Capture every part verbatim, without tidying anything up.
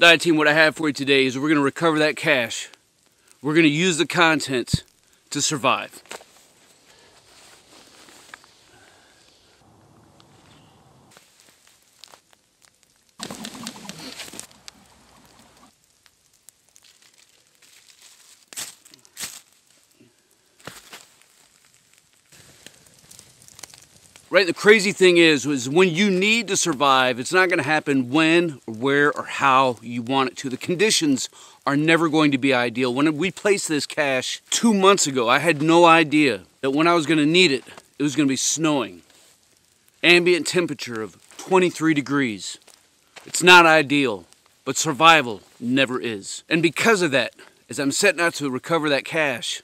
Diet team, what I have for you today is we're going to recover that cash. We're going to use the contents to survive. Right, the crazy thing is, is when you need to survive, it's not going to happen when, or where, or how you want it to. The conditions are never going to be ideal. When we placed this cache two months ago, I had no idea that when I was going to need it, it was going to be snowing. Ambient temperature of twenty-three degrees. It's not ideal, but survival never is. And because of that, as I'm setting out to recover that cache,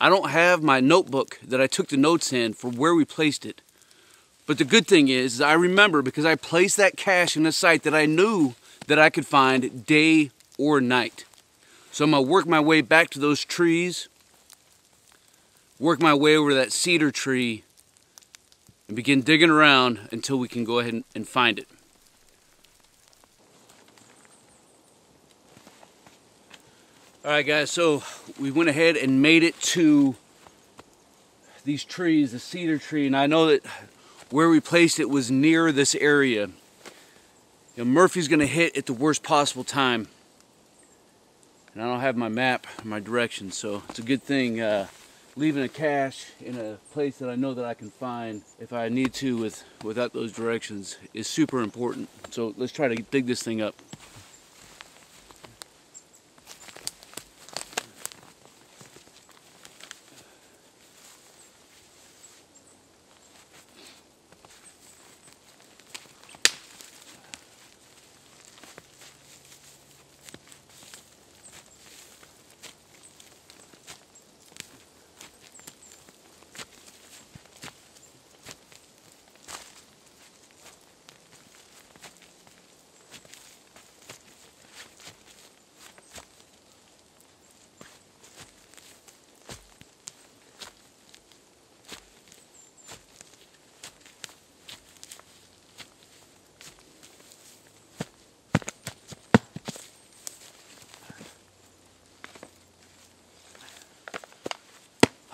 I don't have my notebook that I took the notes in for where we placed it. But the good thing is, is I remember because I placed that cache in a site that I knew that I could find day or night. So I'm gonna work my way back to those trees, work my way over to that cedar tree, and begin digging around until we can go ahead and, and find it. All right guys, so we went ahead and made it to these trees, the cedar tree, and I know that where we placed it was near this area. You know, Murphy's gonna hit at the worst possible time. And I don't have my map, my directions, so it's a good thing uh, leaving a cache in a place that I know that I can find if I need to with, without those directions is super important. So let's try to dig this thing up.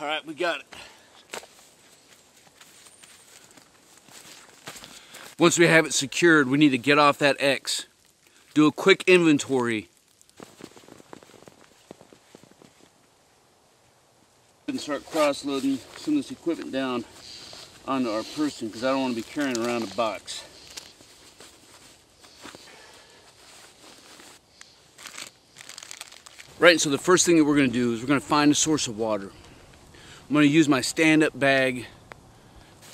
All right, we got it. Once we have it secured, we need to get off that X, do a quick inventory, and start cross-loading some of this equipment down onto our person because I don't want to be carrying around a box. Right, so the first thing that we're going to do is we're going to find a source of water. I'm going to use my stand-up bag,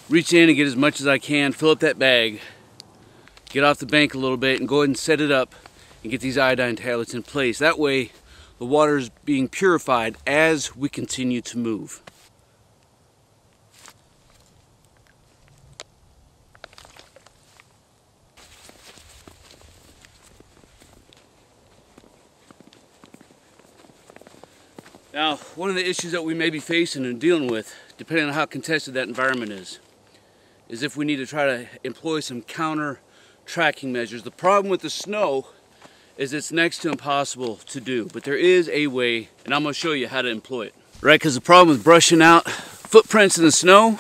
reach in and get as much as I can, fill up that bag, get off the bank a little bit, and go ahead and set it up and get these iodine tablets in place. That way, the water is being purified as we continue to move. Now, one of the issues that we may be facing and dealing with, depending on how contested that environment is, is if we need to try to employ some counter tracking measures. The problem with the snow is it's next to impossible to do, but there is a way, and I'm going to show you how to employ it. Right, because the problem with brushing out footprints in the snow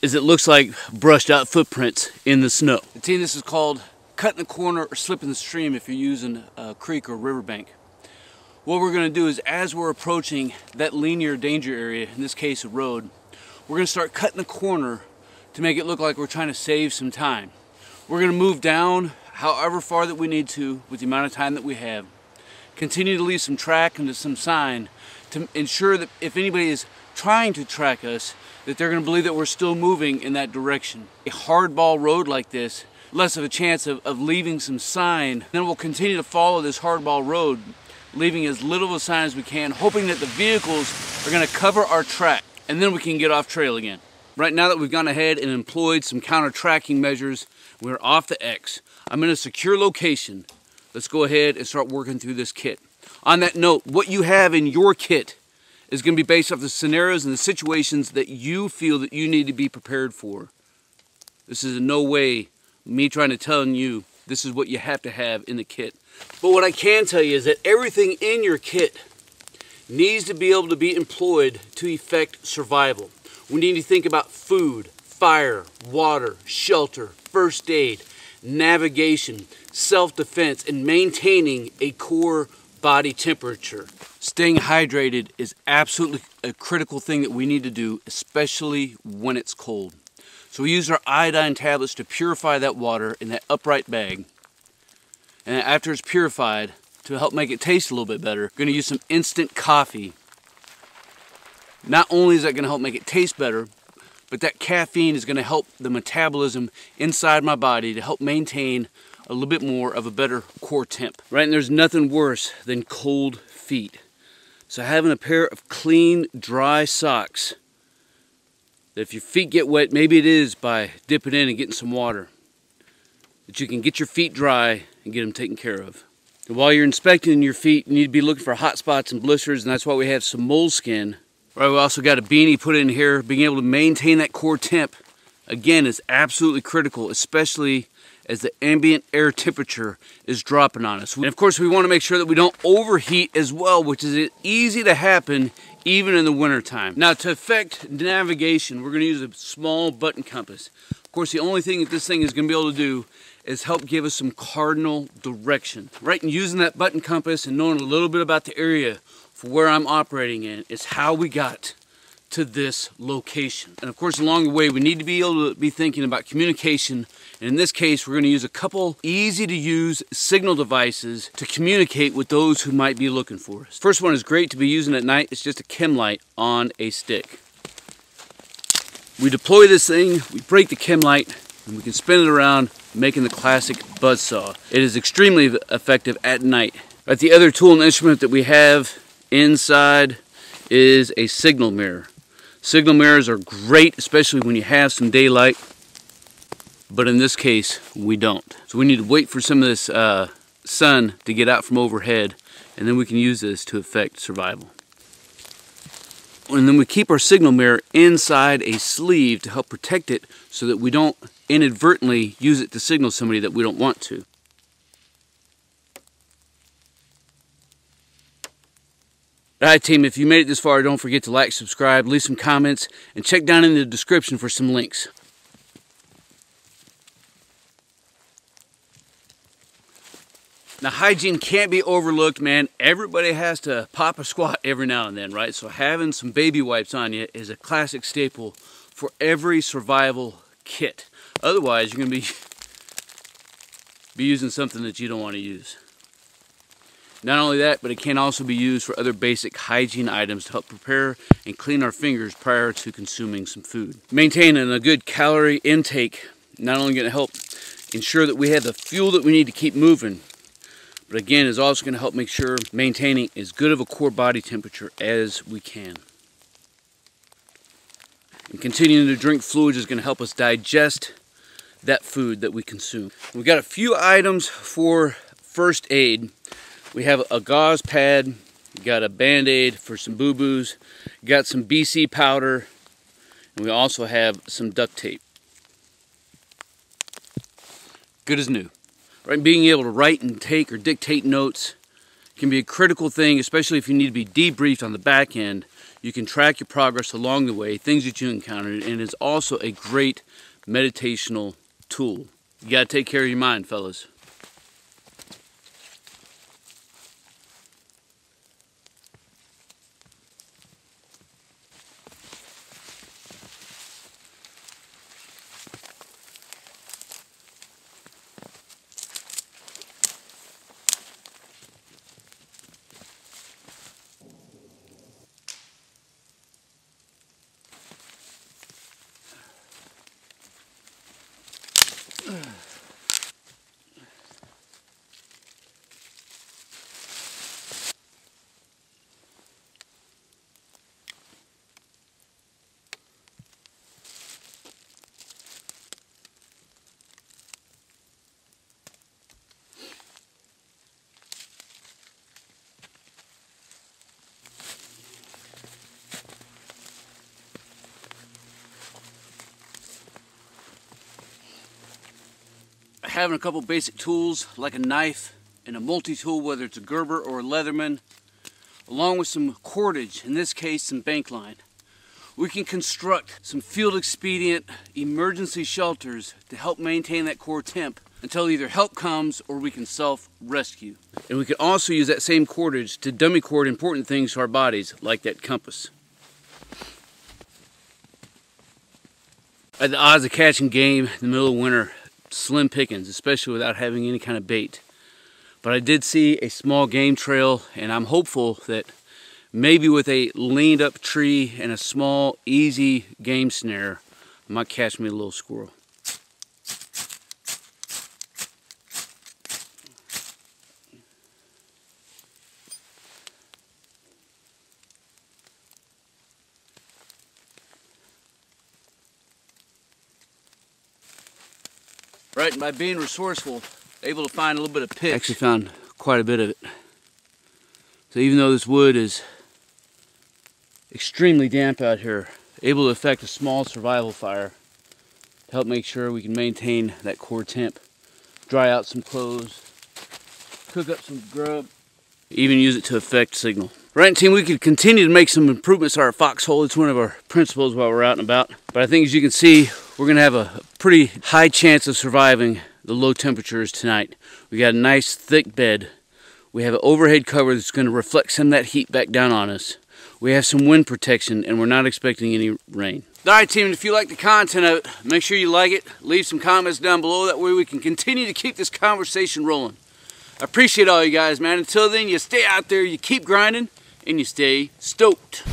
is it looks like brushed out footprints in the snow. The team, this is called cutting the corner or slipping the stream if you're using a creek or riverbank. What we're going to do is as we're approaching that linear danger area, in this case a road, we're going to start cutting the corner to make it look like we're trying to save some time. We're going to move down however far that we need to with the amount of time that we have. Continue to leave some track and some sign to ensure that if anybody is trying to track us, that they're going to believe that we're still moving in that direction. A hardball road like this, less of a chance of, of leaving some sign. Then we'll continue to follow this hardball road, leaving as little of a sign as we can, hoping that the vehicles are going to cover our track, and then we can get off trail again. Right now that we've gone ahead and employed some counter-tracking measures, we're off the X. I'm in a secure location. Let's go ahead and start working through this kit. On that note, what you have in your kit is going to be based off the scenarios and the situations that you feel that you need to be prepared for. This is in no way me trying to tell you This is what you have to have in the kit. But what I can tell you is that everything in your kit needs to be able to be employed to effect survival. We need to think about food, fire, water, shelter, first aid, navigation, self-defense, and maintaining a core body temperature. Staying hydrated is absolutely a critical thing that we need to do, especially when it's cold. So we use our iodine tablets to purify that water in that upright bag. And after it's purified, to help make it taste a little bit better, we're gonna use some instant coffee. Not only is that gonna help make it taste better, but that caffeine is gonna help the metabolism inside my body to help maintain a little bit more of a better core temp. Right, and there's nothing worse than cold feet. So having a pair of clean, dry socks, that if your feet get wet, maybe it is by dipping in and getting some water, that you can get your feet dry and get them taken care of. And while you're inspecting your feet, you need to be looking for hot spots and blisters, and that's why we have some Moleskin. All right, we also got a beanie put in here. Being able to maintain that core temp, again, is absolutely critical, especially as the ambient air temperature is dropping on us. And of course, we want to make sure that we don't overheat as well, which is easy to happen even in the winter time. Now, to affect navigation, we're going to use a small button compass. Of course, the only thing that this thing is going to be able to do is help give us some cardinal direction. Right, and using that button compass and knowing a little bit about the area for where I'm operating in is how we got to this location. And of course, along the way, we need to be able to be thinking about communication. And in this case, we're gonna use a couple easy to use signal devices to communicate with those who might be looking for us. First one is great to be using at night. It's just a chem light on a stick. We deploy this thing, we break the chem light, and we can spin it around, making the classic buzzsaw. It is extremely effective at night. But the other tool and instrument that we have inside is a signal mirror. Signal mirrors are great, especially when you have some daylight, but in this case, we don't. So we need to wait for some of this uh, sun to get out from overhead, and then we can use this to affect survival. And then we keep our signal mirror inside a sleeve to help protect it so that we don't inadvertently use it to signal somebody that we don't want to. Alright team, if you made it this far, don't forget to like, subscribe, leave some comments, and check down in the description for some links. Now, hygiene can't be overlooked, man. Everybody has to pop a squat every now and then, right? So having some baby wipes on you is a classic staple for every survival kit. Otherwise, you're going to be, be using something that you don't want to use. Not only that, but it can also be used for other basic hygiene items to help prepare and clean our fingers prior to consuming some food. Maintaining a good calorie intake not only going to help ensure that we have the fuel that we need to keep moving, but again, is also going to help make sure maintaining as good of a core body temperature as we can. And continuing to drink fluids is going to help us digest that food that we consume. We've got a few items for first aid. We have a gauze pad, got a Band-Aid for some boo-boos, got some B C powder, and we also have some duct tape. Good as new. Right, being able to write and take or dictate notes can be a critical thing, especially if you need to be debriefed on the back end. You can track your progress along the way, things that you encountered, and it's also a great meditational tool. You gotta take care of your mind, fellas. having a couple basic tools like a knife and a multi-tool, whether it's a Gerber or a Leatherman, along with some cordage, in this case some bank line, we can construct some field expedient emergency shelters to help maintain that core temp until either help comes or we can self-rescue. And we can also use that same cordage to dummy cord important things to our bodies, like that compass. At the odds of catching game in the middle of winter, slim pickings, especially without having any kind of bait. But I did see a small game trail, and I'm hopeful that maybe with a leaned up tree and a small, easy game snare, I might catch me a little squirrel. Right, and by being resourceful, able to find a little bit of pitch. Actually found quite a bit of it. So even though this wood is extremely damp out here, able to affect a small survival fire to help make sure we can maintain that core temp, dry out some clothes, cook up some grub, even use it to affect signal. Right, team, we could continue to make some improvements to our foxhole. It's one of our principles while we're out and about. But I think, as you can see, we're gonna have a pretty high chance of surviving the low temperatures tonight. We got a nice thick bed. We have an overhead cover that's gonna reflect some of that heat back down on us. We have some wind protection, and we're not expecting any rain. All right, team, if you like the content of it, make sure you like it. Leave some comments down below. That way we can continue to keep this conversation rolling. I appreciate all you guys, man. Until then, you stay out there, you keep grinding, and you stay stoked.